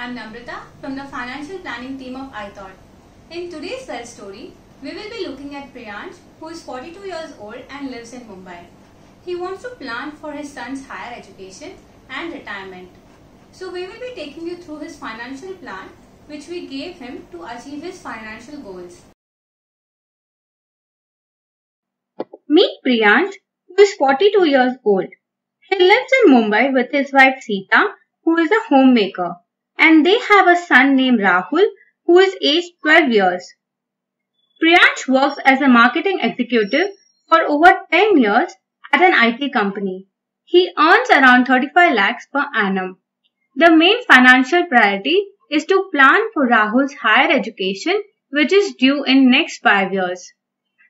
I am Namrita from the Financial Planning team of iThought. In today's search story, we will be looking at Priyansh, who is 42 years old and lives in Mumbai. He wants to plan for his son's higher education and retirement. So we will be taking you through his financial plan, which we gave him to achieve his financial goals. Meet Priyansh, who is 42 years old. He lives in Mumbai with his wife Sita, who is a homemaker, and they have a son named Rahul, who is aged 12 years. Priyansh works as a marketing executive for over 10 years at an IT company. He earns around 35 lakhs per annum. The main financial priority is to plan for Rahul's higher education, which is due in next 5 years.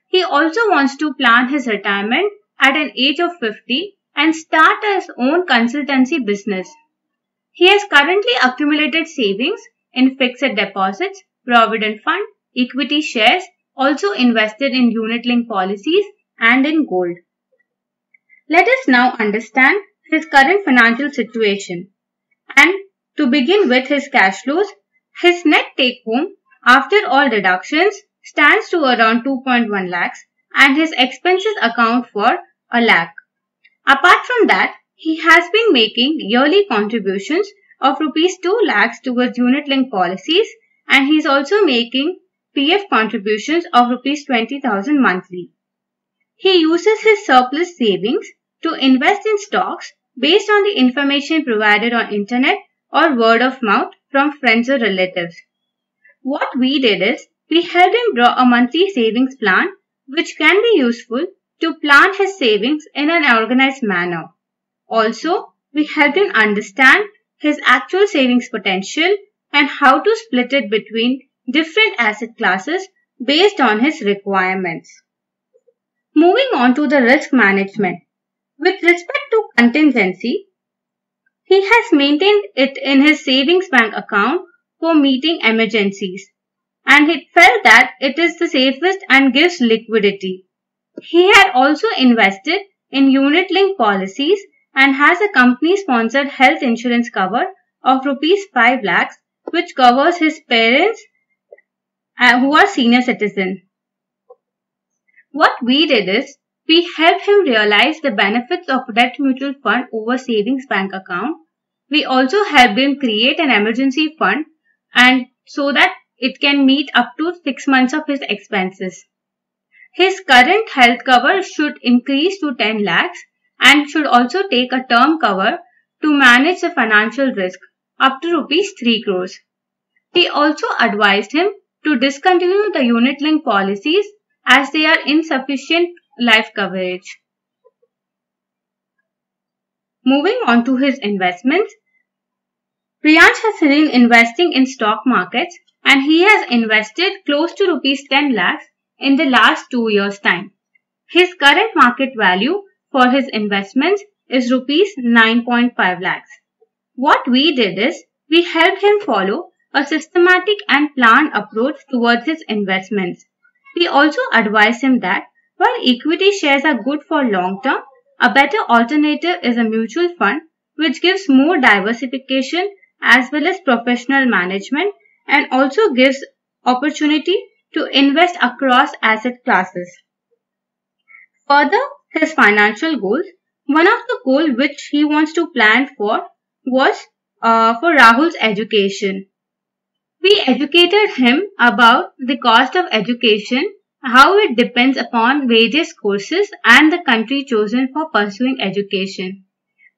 He also wants to plan his retirement at an age of 50 and start his own consultancy business. He has currently accumulated savings in fixed deposits, provident fund, equity shares, also invested in unit-linked policies and in gold. Let us now understand his current financial situation. And to begin with his cash flows, his net take-home after all deductions stands to around 2.1 lakhs and his expenses account for a lakh. Apart from that, he has been making yearly contributions of rupees 2 lakhs towards unit-linked policies, and he is also making PF contributions of rupees 20,000 monthly. He uses his surplus savings to invest in stocks based on the information provided on internet or word of mouth from friends or relatives. What we did is, we helped him draw a monthly savings plan which can be useful to plan his savings in an organized manner. Also, we helped him understand his actual savings potential and how to split it between different asset classes based on his requirements. Moving on to the risk management. With respect to contingency, he has maintained it in his savings bank account for meeting emergencies, and he felt that it is the safest and gives liquidity. He had also invested in unit-linked policies and has a company-sponsored health insurance cover of rupees 5 lakhs which covers his parents who are senior citizens. What we did is, we helped him realize the benefits of debt mutual fund over savings bank account. We also helped him create an emergency fund and so that it can meet up to 6 months of his expenses. His current health cover should increase to 10 lakhs and should also take a term cover to manage the financial risk up to rupees 3 crores. We also advised him to discontinue the unit-linked policies as they are insufficient life coverage. Moving on to his investments, Priyansh has been investing in stock markets and he has invested close to rupees 10 lakhs in the last 2 years' time. His current market value for his investments is rupees 9.5 lakhs. What we did is, we helped him follow a systematic and planned approach towards his investments. We also advised him that while equity shares are good for long term, a better alternative is a mutual fund which gives more diversification as well as professional management and also gives opportunity to invest across asset classes. Further, his financial goals. One of the goals which he wants to plan for was for Rahul's education. We educated him about the cost of education, how it depends upon various courses and the country chosen for pursuing education.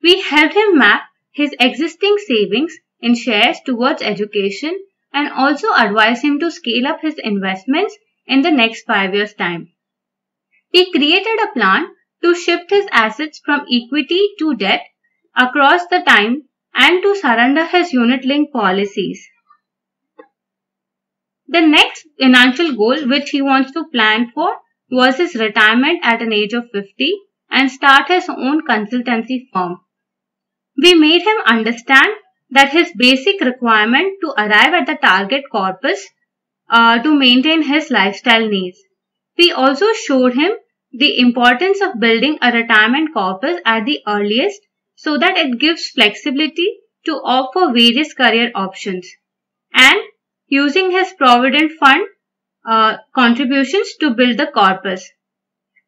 We helped him map his existing savings in shares towards education and also advised him to scale up his investments in the next 5 years' time. We created a plan to shift his assets from equity to debt across the time and to surrender his unit-linked policies. The next financial goal which he wants to plan for was his retirement at an age of 50 and start his own consultancy firm. We made him understand that his basic requirement to arrive at the target corpus to maintain his lifestyle needs. We also showed him the importance of building a retirement corpus at the earliest so that it gives flexibility to offer various career options and using his provident fund contributions to build the corpus.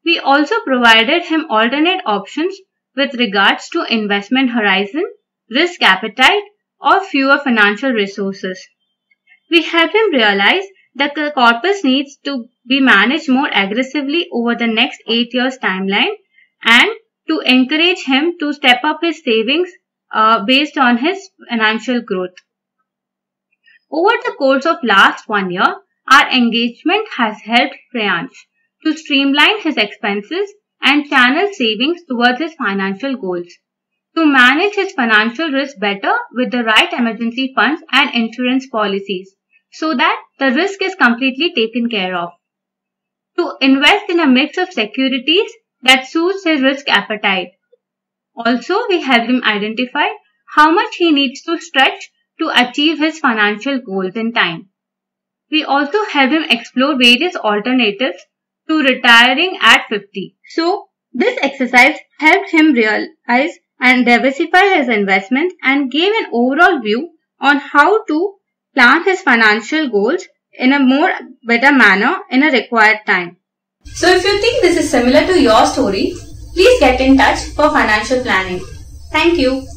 We also provided him alternate options with regards to investment horizon, risk appetite, or fewer financial resources. We helped him realize that the corpus needs to be managed more aggressively over the next 8 years timeline and to encourage him to step up his savings based on his financial growth. Over the course of last 1 year, our engagement has helped Priyansh to streamline his expenses and channel savings towards his financial goals, to manage his financial risk better with the right emergency funds and insurance policies so that the risk is completely taken care of, to invest in a mix of securities that suits his risk appetite. Also, we helped him identify how much he needs to stretch to achieve his financial goals in time. We also helped him explore various alternatives to retiring at 50. So, this exercise helped him realize and diversify his investments and gave an overall view on how to plan his financial goals in a more better manner in a required time. So, if you think this is similar to your story, please get in touch for financial planning. Thank you.